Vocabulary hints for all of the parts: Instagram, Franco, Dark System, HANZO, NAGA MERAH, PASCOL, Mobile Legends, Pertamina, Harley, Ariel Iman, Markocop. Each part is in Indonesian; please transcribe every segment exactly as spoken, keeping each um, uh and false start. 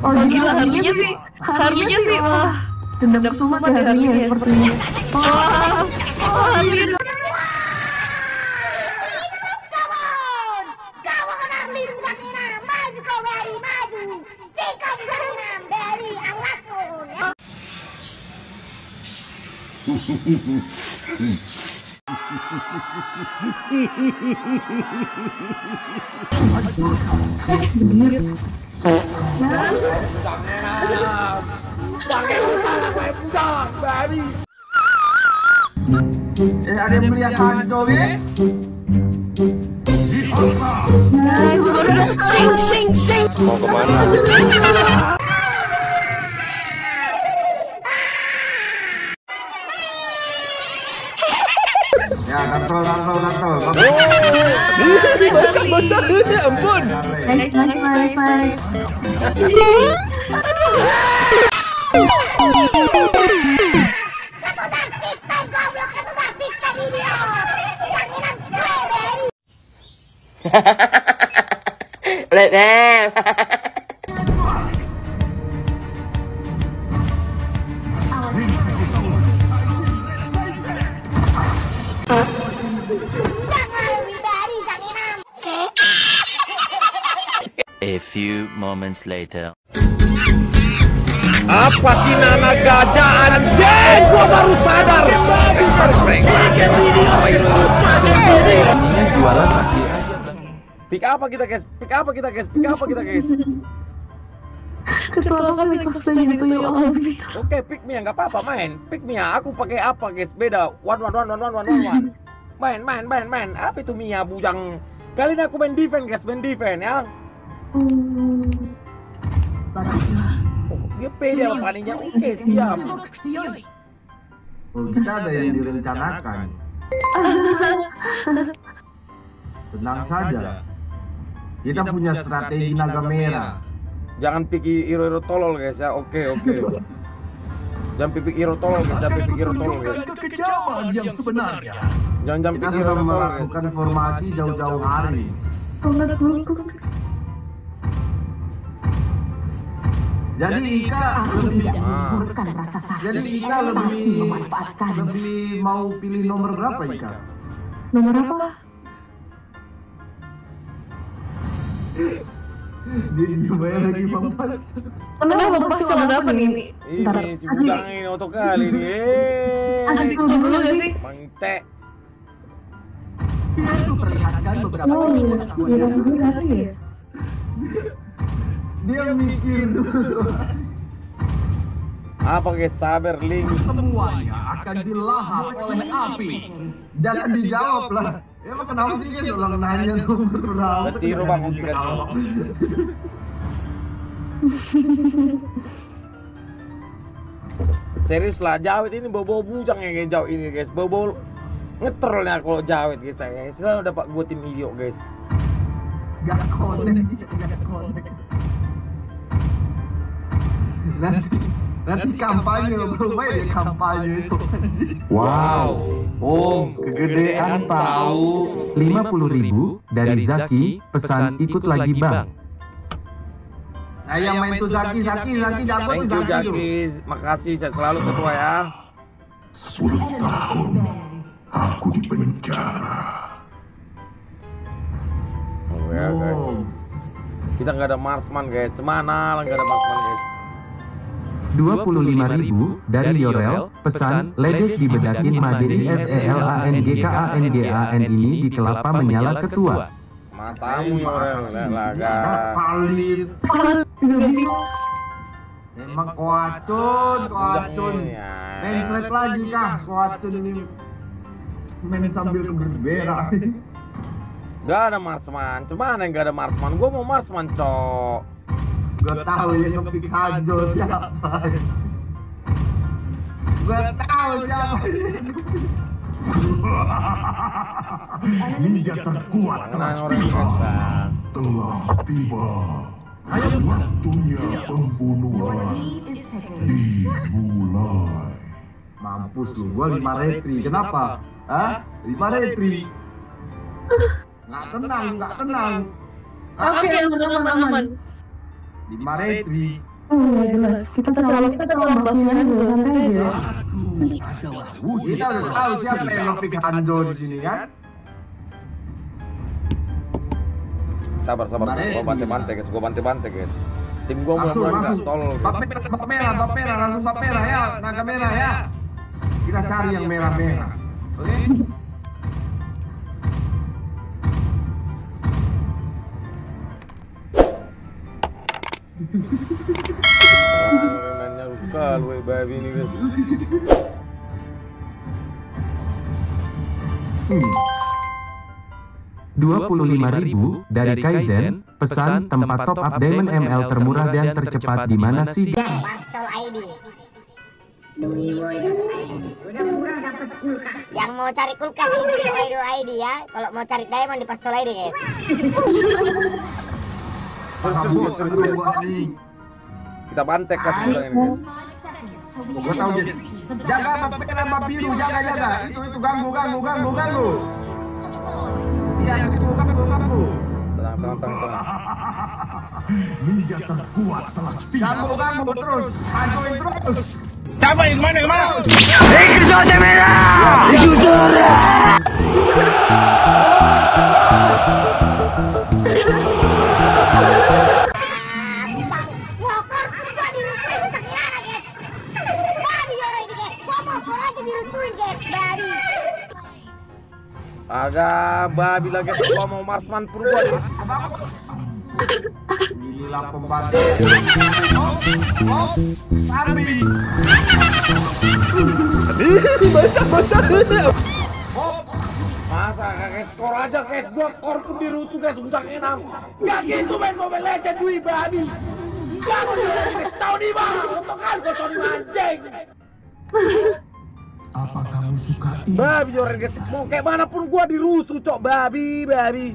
Oh, oh gila, harunya sih, harunya sih, wah dendam semua deh harunya sepertinya. Wah, wah harunya. Eh, ada yang melihat HANZO, guys? Nah, itu baru sing sing sing. Mau kemana? Ya, kantor, kantor, kantor. Basah, basah, ya ampun. Baik, baik, baik, baik. Hahaha. A few moments later. Apa sih Nana Gada anjing? Gua baru sadar. Pakai video itu, pakai video. Ini jualan lagi aja. Pick apa kita guys? Pick apa kita guys? Pick apa kita guys? Ketolongan mikrofonnya gitu ya Allah. Oke, pick Mia enggak apa-apa main. Pick Mia aku pakai apa guys? Beda. One one one one one one one. Main main main main. Apa itu Mia bujang? Kali ini aku main defense guys, main defense ya. Hmm. Oh, dia pede lah palingnya. Oke, siap. Oh, kita ada yang direncanakan. Tenang saja. Kita punya strategi naga merah. Jangan pikir hero-hero tolol guys ya. Oke, oke. Jangan pikir hero tolol, jangan pikir hero tolol guys. Jangan jangan pikir hero tolol guys. Bukan formasi jauh-jauh hari. Jadi Ika lebih menguruskan rasa sakit. Jadi Ika lebih memanfaatkan. Lebih mau pilih nomor berapa Ika? Nomor apa? Jadi nyobain lagi pampas. Kenapa pampas sama berapa nih? Ini si bujang ini otok kali nih. Asik dulu gak sih? Mante. Aku perlihatkan beberapa kali ya. Dia mikir dulu. Apa guys, sabar Link. Semuanya akan dilahap oleh api. Jangan dijawab lah. Emang kenapa sih dia ulang nanya tuh berapa? Betiru bang tiga. Serius lah, Jawet ini bobo bujang yang ngejauh ini guys. Bobo ngetrolnya kalau Jawet guys saya. Selalu dapat gua tim video guys. Gak konten, gak konten. Nanti, nanti kampanye, bermain kampanye itu. Wow, om kegedean tahu. lima puluh ribu dari Zaki, pesan ikut lagi bang. Nah yang main tuh Zaki, Zaki, Zaki dapat tuh Zaki. Zaki, makasih selalu ketua ya. sepuluh tahun aku di penjara. Oh ya guys, kita nggak ada marksman guys, cemana lah nggak ada marksman guys. dua puluh lima ribu dari Yorel, pesan ledes dibedakin Madin S E L A N G K A N G A N ini di kelapa menyala ketua. Matamu Yorel, lelaga. Palit. Emang koacun, koacun. Mencelet lagi kah koacun ini? Men sambil berbeda. Gak ada marksman, cuman yang gak ada marksman. Gue mau marksman cok. Gue tahu yang ngepick HANZO siapa. Gue tahu siapa. Ninja terkuat telah tiba. Waktunya pembunuhan dimulai. Mampus lu, gue lima retri. Kenapa? Hah? Lima retri. Nggak tenang, nggak tenang. Oke, teman-teman. lima retri. Oh iya jelas, kita selalu kita selalu bahas HANZO santai aja. Kita udah tahu siapa yang nge-pick HANZO di sini kan? Sabar sabar, gua bantai-bantai guys, gua bantai-bantai guys. Tim gua mulai berangkat tol. Bap merah, bap merah, langsung bap merah ya, naga merah ya. Kita cari yang merah-merah. Oke. Nanya suka lu babi ini guys. dua puluh lima ribu dari Kaizen, pesan tempat top up Diamond M L termurah dan tercepat di mana sih? PASCOL I D. Udah murah dapat kulkas. Yang mau cari kulkas di PASCOL I D ya. Kalau mau cari Diamond di PASCOL I D guys. Kita bantek kan sebenarnya guys. Gua tahu guys. Jaga apa biru, jaga jaga. Itu itu ganggu ganggu ganggu ganggu. Iya, yang itu bukan itu bukan itu. Tenang, tenang, tenang. Ninja terkuat telah tiba. Ganggu ganggu terus, hancurin terus. Siapa yang mana yang mana? Ikut zona merah. Ikut zona. Agak babi lagi gua mau Marsman purba nih. Gila pembantu. Babi. Basah basah. Masa kakek skor aja guys, gua skor pun dirusuh guys udah enam. Enggak gitu main Mobile Legends duit babi. Kamu tahu di mana? Otokan gua tahu di anjing. Apa kamu suka ini? Babi orang guys, mau kayak mana pun gua dirusuh cok babi babi.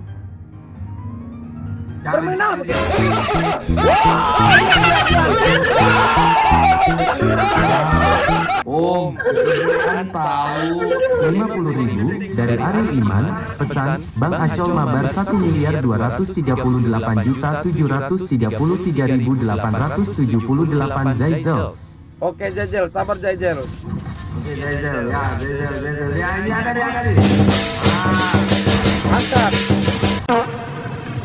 Terminal. Om, kan tahu lima puluh ribu dari Ariel Iman, pesan Bang Acol mabar satu miliar dua ratus tiga puluh delapan juta tujuh ratus tiga puluh tiga ribu delapan ratus tujuh puluh delapan Zaizels. Oke Zaizels, sabar Zaizels. Oke, Zaizels, ya, Zaizels, Zaizels, ya, ini ada, ini ada, ini ah, angkat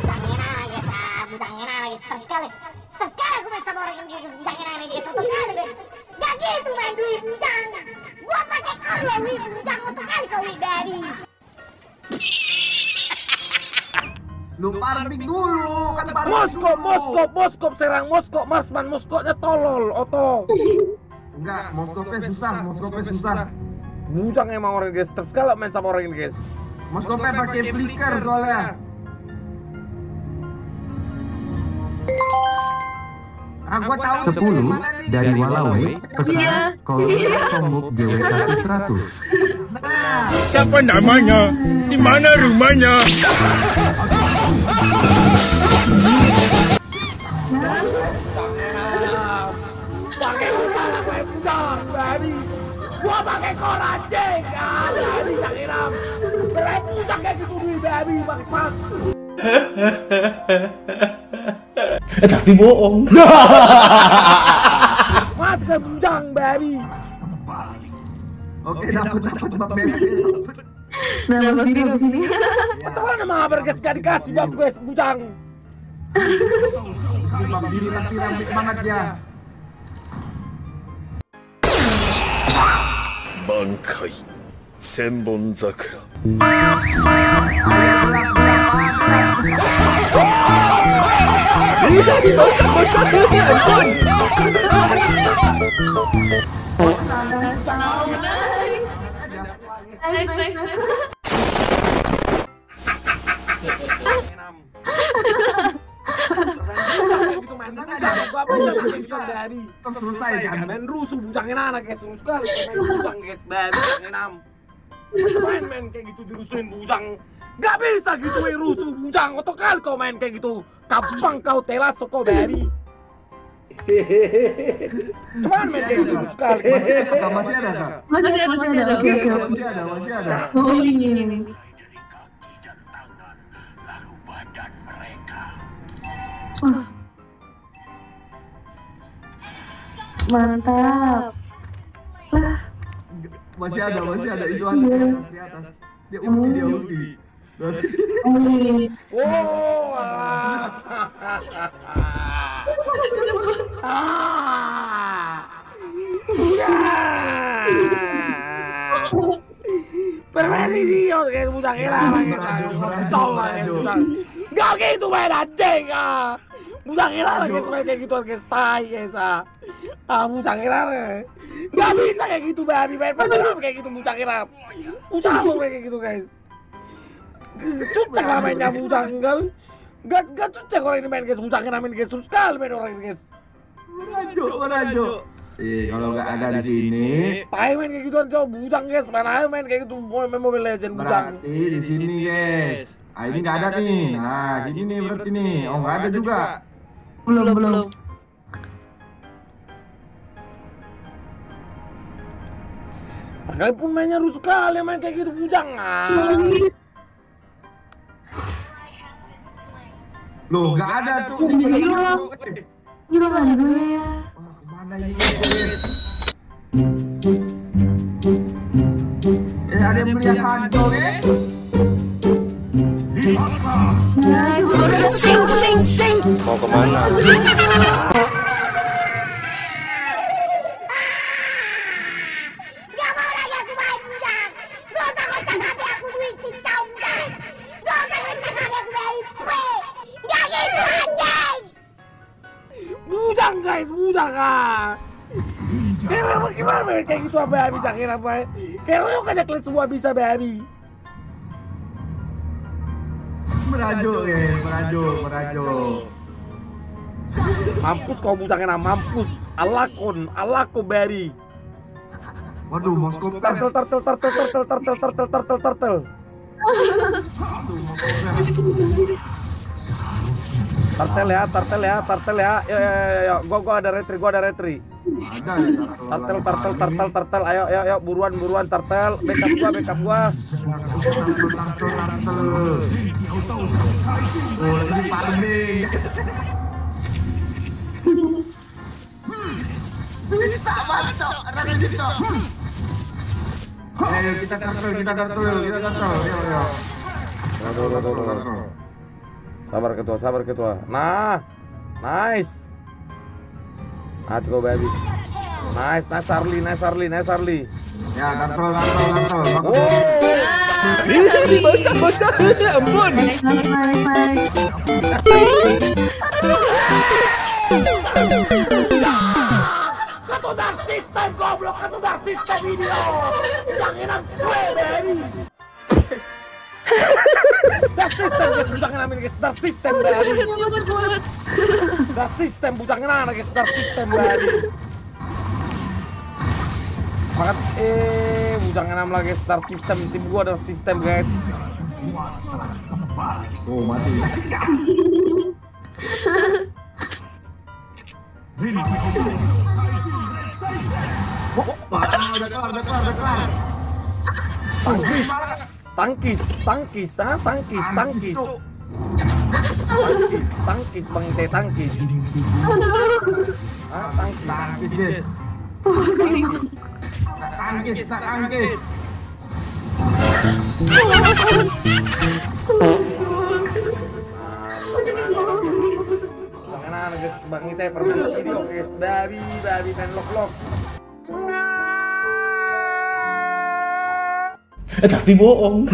butangin aja, butangin aja, sekali sekali sekali aku main sama orang yang butangin aja, dia sotok kali, gak gitu main duit butang, gua pake kalau duit butang, sotok kali kau duit babi lu farming dulu, kan farming dulu Moskop, Moskop, Moskop, serang Moskop, Marsman, Moskopnya tolol, oto enggak, Moskopnya susah, Moskopnya susah. Bujang emang orang guys, terskala main sama orang guys. Moskopnya pakai flicker soalnya. Aku tahu sepuluh dari Walawe, pesan kalau tombok G W K seratus. Siapa namanya? Di mana rumahnya? Gua pakai koraceng, ada di Instagram. Berani pakai gitu nih babi maksat. Eh tapi bohong. Mat kebujang babi. Oke dapat dapat bab babi. Nah babi di sini. Betul nama berkas gak dikasih bab guys bujang. Bab diri nanti rambut banget ya. Bangkai Senbon Zakura. Selesai jangan main rusuh bujangin anak guys, rusuh sekali main bujang guys, babi enam. Main main kayak gitu dirusuhin bujang. Enggak bisa gitu main rusuh bujang, otokal kau main kayak gitu. Kampang kau telas kau babi. Cuman main kayak gitu sekali. Masih ada, masih ada, masih ada. Masih ada, masih ada. Oh ini ini. Lalu badan mereka. Mantap. Lah, masih ada, masih ada itu ada di atas. Dia ulti, dia ulti. Ulti. Wow. Permainan dia kayak budak era kayak kontol kayak budak. Enggak gitu main anjing ah. Budak era kayak gitu kayak tai guys ah. Ah budak era. Enggak bisa kayak gitu bari main permainan kayak gitu budak era. Udah mau kayak gitu guys. Cucak lah mainnya budak enggak. Enggak enggak cucak orang ini main guys budak era main guys susah main orang ini guys. Merajuk, merajuk. Eh, kalau nggak ada di sini, main kayak gitu aja bujang guys, main aja main kayak gitu, main Mobile Legends bujang. Berarti di sini guys, ah ini nggak ada nih, nah ini nih berarti nih, oh nggak ada juga, belum belum. Makanya pun mainnya rusuh kali main kayak gitu bujang ah. Loh nggak ada tuh. Gila nggak ada ya. Eh ada yang beli HANZO guys. Sing sing sing. Mau kemana? Bujang guys, bujang ah. Kira gimana main kayak gitu apa abi cakir apa? Kira yuk aja kalian semua bisa abi. Merajuk guys, merajuk, merajuk. Mampus kau bujang enak, mampus. Alakon, alako bari. Waduh, Moskow. Tertel, tertel, tertel, tertel, tertel, tertel, tertel, tertel. Tartel ya, tartel ya, tartel ya. Yo yo yo yo, gua gua ada retri, gua ada retri. Ada ya. Tartel, tartel, tartel, tartel. Ayo yo yo, buruan buruan tartel. Backup gua, backup gua. Oh, ini farming. Bisa bacok, ada di situ. Ayo kita tartel, kita tartel, kita tartel. Yo yo. Tartel, tartel, tartel. Sabar ketua, sabar ketua. Nah, nice. Nah, go baby. Nice, nice Arli, nice Arli, nice Arli. Ya, tartol, tartol, tartol. Ini basah, basah. Ampun. Ketua dark system, goblok. Ketua dark system video. Jangan enak gue, baby. Dark system guys, bujang enak guys, dark system bari. Dark system, bujang enak guys, dark system bari. Makat, eh, bujang enak lah guys, dark system, tim gua dark system guys. Oh mati. Wah, udah kelar, udah kelar, udah kelar. Tangkis. Tangkis, tangkis, ah, tangkis, tangkis, tangkis, tangkis, bang teh tangkis, ah, tangkis, tangkis, tangkis, tangkis, bang teh permen video, guys, babi, babi main lok-lok. Eh tapi bohong.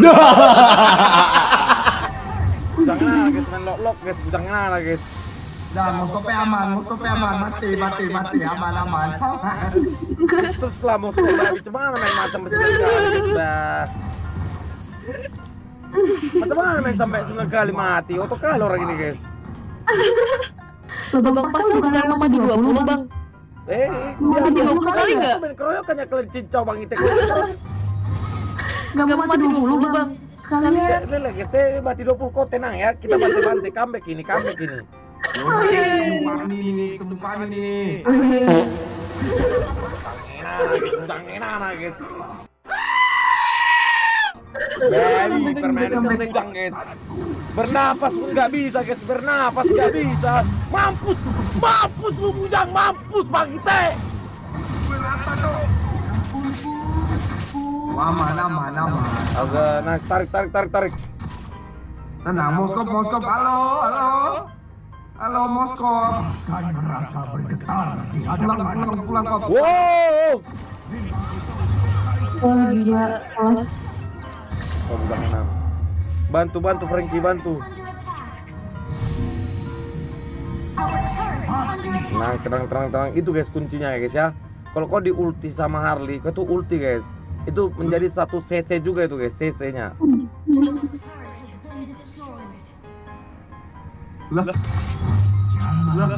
Bujang enak guys, main lok-lok guys, bujang enak guys. Dah, Moskow aman, Moskow aman, mati, mati, mati, aman, aman. Terus lah Moskow babi, cuma mana main macam sembilan kali dah. Macam mana main sampai sembilan kali mati, otak kali orang ini guys. Bang pasang kalian mama di dua puluh bang. Eh, mama di dua puluh kali nggak? Main keroyokannya kalian cincau bang itu. Gak mau mati dulu bang. Kalian lele guys, deh mati dua puluh kok tenang ya. Kita bantai-bantai comeback ini, comeback ini. Ketumpangan ini, ketumpangan ini. Tang enak lah guys. Jadi permainan bujang guys. Bernapas pun nggak bisa guys, bernapas nggak bisa. Mampus, mampus lu bujang, mampus bang kita. Mana mana mana. Agak nice, tarik tarik tarik tarik. Tenang, moskop moskop. Halo halo halo moskop. Kami merasa bergetar. Pulang pulang pulang kop. Wow. Oh gila os. Oh udah enam. Bantu bantu Franky bantu. Tenang tenang tenang tenang. Itu guys kuncinya ya guys ya. Kalau kau di ulti sama Harley, kau tuh ulti guys. Itu menjadi satu C C juga itu guys, C C-nya. Lah. Lah.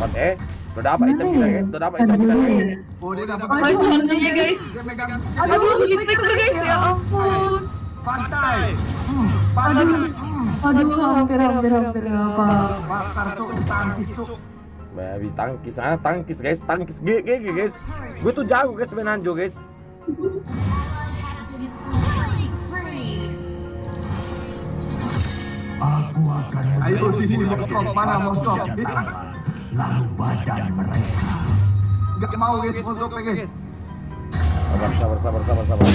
Lah. Udah dapat item kita guys, udah dapat item kita guys. Oh, dia dapat hanzonya guys. Aduh, gini kita guys, ya ampun. Pantai. Aduh, aduh, hampir hampir hampir apa? Bakar cuk, tangkis cuk. Babi tangkis, ah tangkis guys, tangkis G G guys. Gue tuh jago guys main Hanzo guys. Aku akan. Ayo sini moskop, mana moskop? Lalu badan mereka nggak mau guys, foto pengen sabar sabar sabar sabar sabar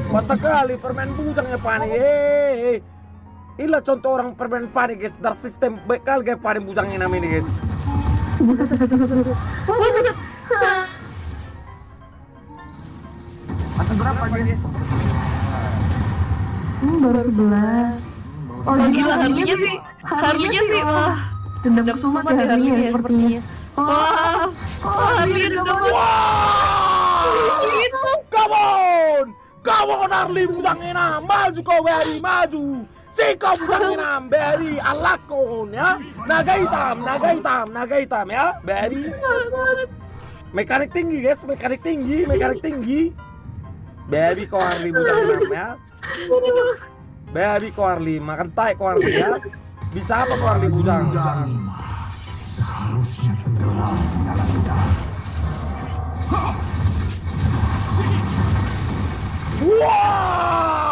patah kali permen bujangnya panik. Hei inilah contoh orang permen panik guys, dari sistem bekal kayak panik bujangnya namanya guys. Buset, buset, buset, buset. Buset. Atas berapa dia? Hmm, baru sebelas. Oh, gila harganya sih. Harganya sih, wah. Dendam semua deh harganya sepertinya. Wah. Oh, harganya dendam. Itu kawon. Kawon Harley Bujangena, maju kau Beri, maju. Si kau bukan Beri, alakon ya. Naga hitam, naga hitam, naga hitam ya, Beri. Mekanik tinggi guys, mekanik tinggi, mekanik tinggi. Beri kau Harley bukan ya. Beri kau Harley, makan tai kau Harley ya. Bisa apa kau Harley bujang? Seharusnya tenggelam dalam darah. Wah!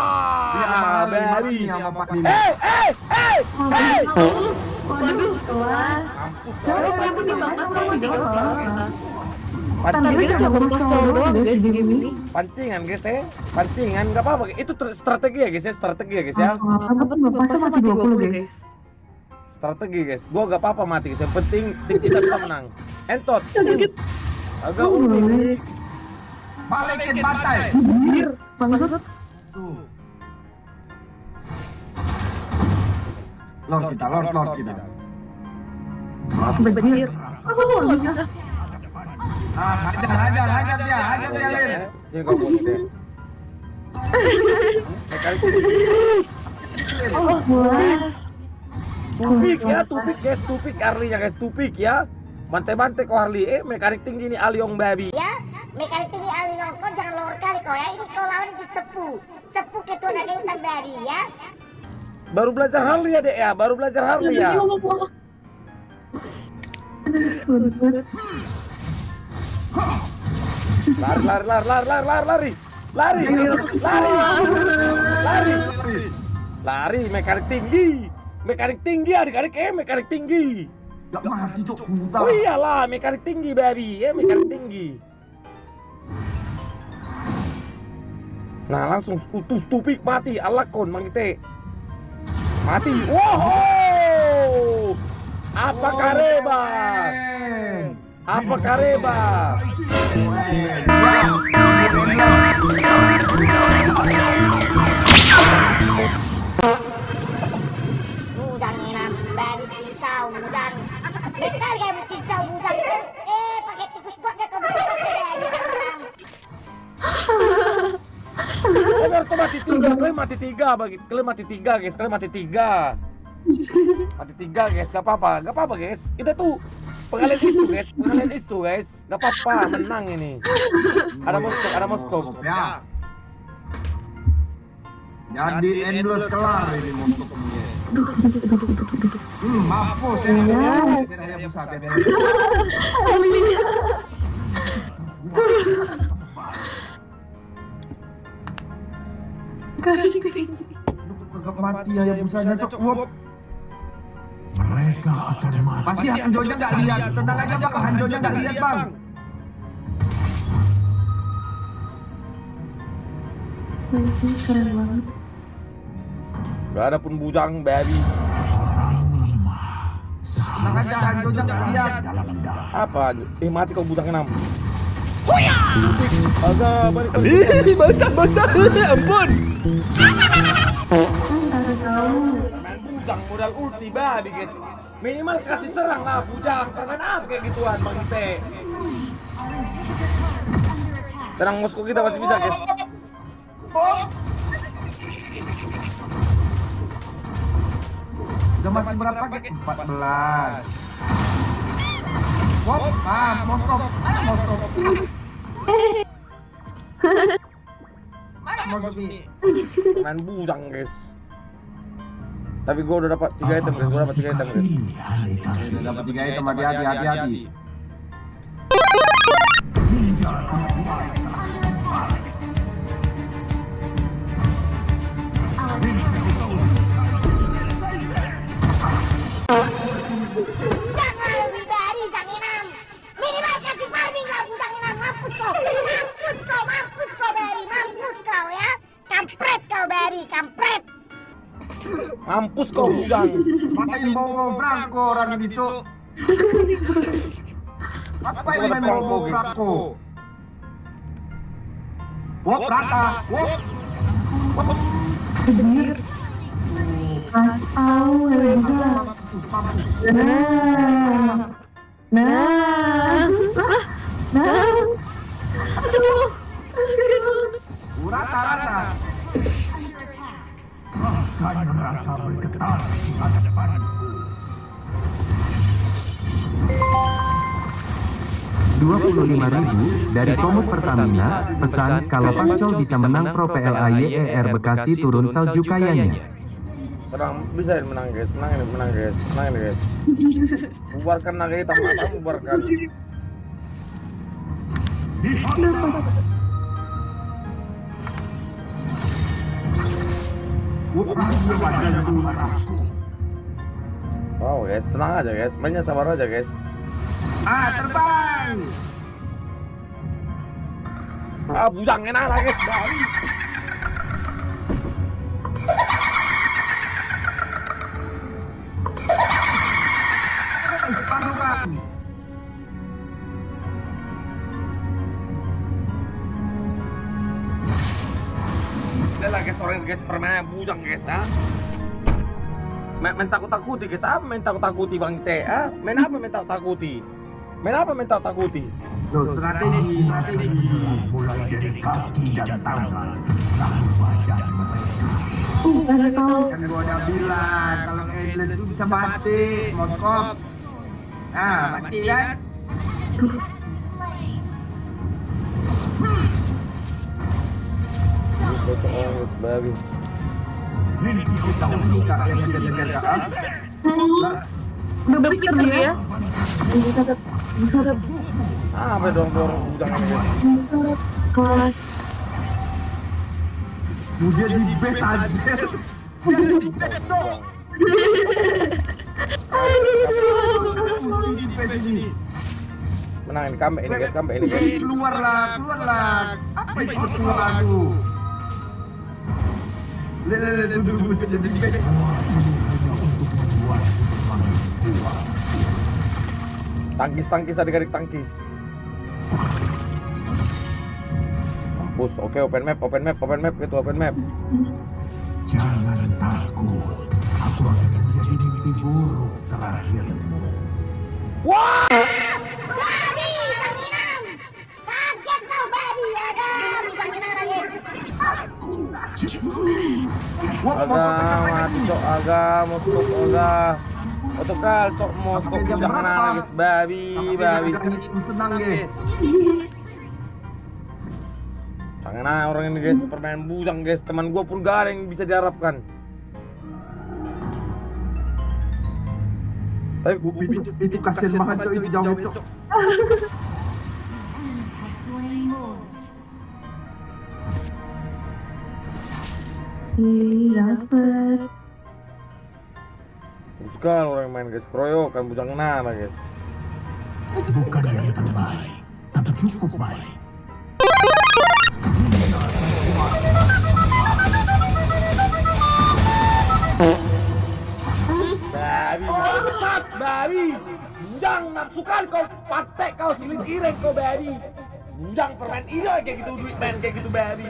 Beri. Eh, eh, eh, eh. Waduh, kelas. Kalau aku timbang pasal tiga. Pancingan guys ya. Pancingan enggak apa-apa. Itu strategi ya guys ya, strategi ya guys ya. guys. Strategi guys. Gua enggak apa-apa mati, yang penting tim kita bisa menang. Entot. Agak ulti. Balikin pantai. Anjir, maksud tuh. Lord kita, Lord, Lord kita. Aku bener. Aku Lord kita. Ah, hajar, hajar, hajar dia, hajar dia, Lin. Jago banget. Oh, guys. Tupik ya, tupik guys, tupik Harley ya guys, tupik ya. Bantai-bantai kok Harley. Eh, mekanik tinggi ini Aliong babi. Ya, mekanik tinggi Aliong. Kau jangan lower kali kau ya. Ini kau lawan di sepuh. Sepuh ke tuan ada hitam babi ya. Baru belajar Harley ya dek ya, baru belajar Harley ya. Lari lari lari lari lari lari lari lari lari lari mekanik tinggi, mekanik tinggi adik-adik eh mekanik tinggi. Oh iyalah mekanik tinggi baby ya, mekanik tinggi. Nah langsung utus tupik mati alakon mangite. Mati. Wow. Apa kareba? Apa kareba? Mudang enam babi cincau mudang. Betul kayak cincau mudang. Eh, pakai tikus kok dia kau mudang. Kalian mati tiga, kalian mati tiga, kalian mati tiga guys, kalian mati tiga, mati tiga guys, gak apa-apa, gak apa-apa guys, kita tuh pengalian isu guys, pengalian isu guys, gak apa-apa, menang ini. Ada moskop, ada moskop. jadi endless kelar ini monoknya. Hmm, mampus ya. Mereka akan mati. Pasti Hanzonya nggak lihat. Tenang aja Bang, Hanzonya nggak lihat Bang. Keren banget. Gak ada pun bujang baby. Orang lemah. Tenang aja Hanzonya nggak lihat. Apa? Eh mati kau bujangnya enam. Huya! Agak balik. Ih, basah basah. Ampun. Bujang modal ulti babi guys. Minimal kasih serang lah bujang. Tangan apa kayak gituan Bang Ite. Serang Moskow kita masih bisa guys. Udah makin berapa guys? empat belas. Wop, ah Moskow. Ah Moskow. Mana Moskow ini? Tangan bujang guys. Tapi gue udah dapat tiga item guys, gue dapat tiga item guys. Udah dapat tiga item, hati-hati, hati-hati. Mampus kau bujang. Main bawa Franco orang gitu. Apa yang main bawa Franco? Wop rata, wop. Au hebat. Nah. Nah. Nah. Aduh. Rata rata. Akan merasa bergetar di masa depanku. dua puluh lima ribu dari Komut Pertamina, pesan kalau PASCOL bisa menang Pro P L A Y E R Bekasi turun salju kayanya. Serang bisa menang guys, menang ini menang guys, menang ini guys. Bubarkan naga hitam, bubarkan. Wow guys, tenang aja guys, mainnya sabar aja guys. Ah terbang. Ah bujang enak lah guys. Guys, permainan bujang guys, ah. Main takut-takuti guys, apa main takut-takuti Bang Ite, ah? Main apa main takut-takuti? Main apa main takut-takuti? Loh, strategi, strategi mulai dari kaki dan tangan. Uh, kan gua udah bilang kalau endless itu bisa mati, Moskow. Ah, mati kan? Terus babi. Ini kita buka yang tidak terkait. Bebek dia ya. Bisa bisa. Ah, bedong-bedong jangan ini. Kelas. Dia di base aja. Dia di base dong. Aduh, di base sini. Menangin comeback ini guys, comeback ini guys. Keluarlah, keluarlah. Apa itu keluar aku? Lelele duduk jadi bebek. Tangkis tangkis adik-adik tangkis. Mampus, oke open map, open map, open map gitu, open map. Jangan takut, aku akan menjadi mimpi buruk terakhirmu. Wah! Babi, Sanginam! Kaget kau babi, ada agak mau stop udah otokal cok mau stop jangan nangis babi babi senang guys jangan parah orang ini guys, permainan bujang guys. Teman gua pun gak ada yang bisa diharapkan. Tapi itu, itu kasihan banget cok, itu jauh itu. Dapat. Bukan orang yang main guys, keroyokan bujang nara guys. Bukan yang terbaik, tapi cukup baik. Babi, babi, babi, bujang nafsukan kau, patek kau, silit ireng kau babi. Bujang permen ireng kayak gitu, duit main kayak gitu babi.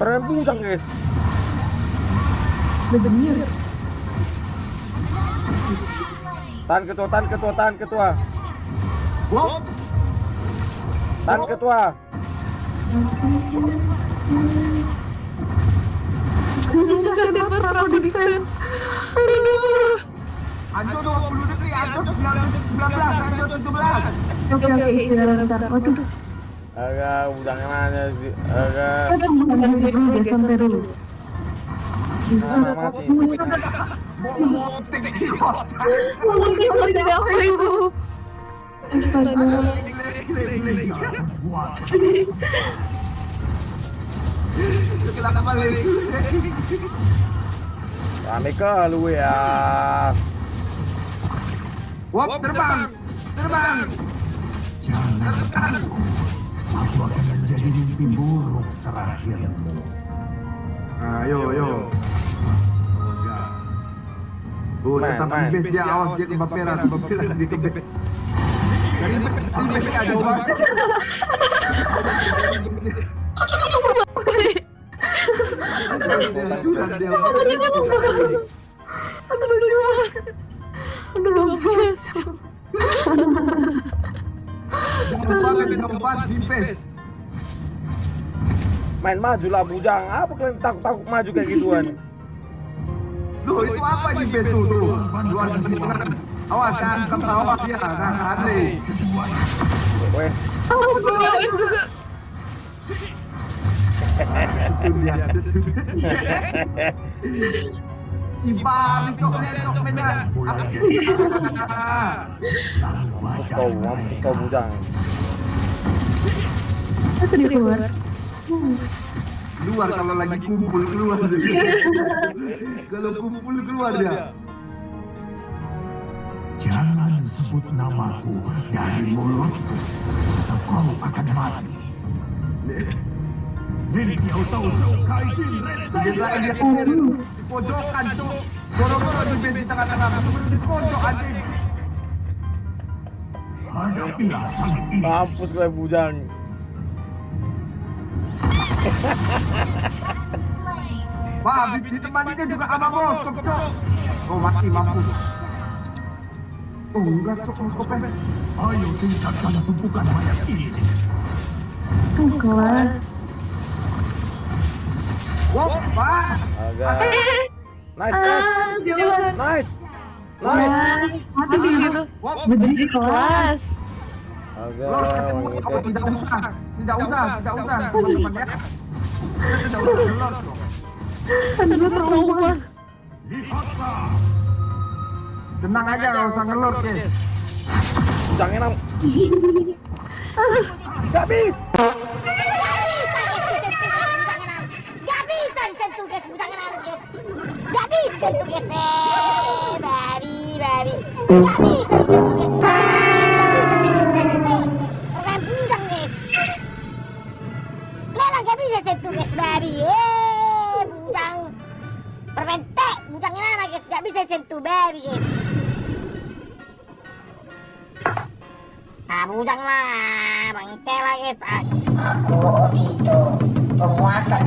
Permen bujang guys. Bener. Tan ketua, tan ketua, tan ketua. Wow. Tan ketua. Anjo dua puluh negeri, Anjo sembilan belas, Anjo tujuh belas. Oke oke, sebentar. Waduh. Agak udangnya mana sih? Agak. Santai dulu. Mati. Kami ke lu ya. Wop, terbang, terbang. Jangan terganggu. Aku akan menjadi mimpi buruk terakhirmu. Ayo, ayo. Oh, tetap di base dia, awas dia kebab merah, kebab merah di base. Dari base di base aja coba. Main maju lah bujang, apa kalian takut-takut maju kayak gituan? Loh, itu apa di base tuh? Luar di tengah. Awas, jangan ke bawah dia, jangan ke hati. Weh. Mampus kau, mampus kau bujang. Keluar Keluar kalau lagi kumpul, keluar. Kalau kumpul, keluar dia. Jangan sebut namaku dari mulutku, kau akan mati. Ini dia tahu kaijin di pojokan tuh. Goro-goro di base tengah-tengah, di pojok anjing. Mampus lah bujang. Wah, di temannya juga abang bos, kocok. Oh, mati mampus. Oh, enggak cocok kopeng. Ayo kita sama tumpukan mayat ini. Kelas. Wop, Pak. Agak. Nice, nice. Nice. Nice. Mati di situ. Berisi kelas. Agak. Tidak usah. Tidak usah, tidak usah. Teman-teman ya. Tidak usah gelor. Aduh, trauma. Tenang aja, enggak usah gelor, guys. Jangan enam. Enggak bisa. Bujang lah, bang Tela guys. Aku itu penguasa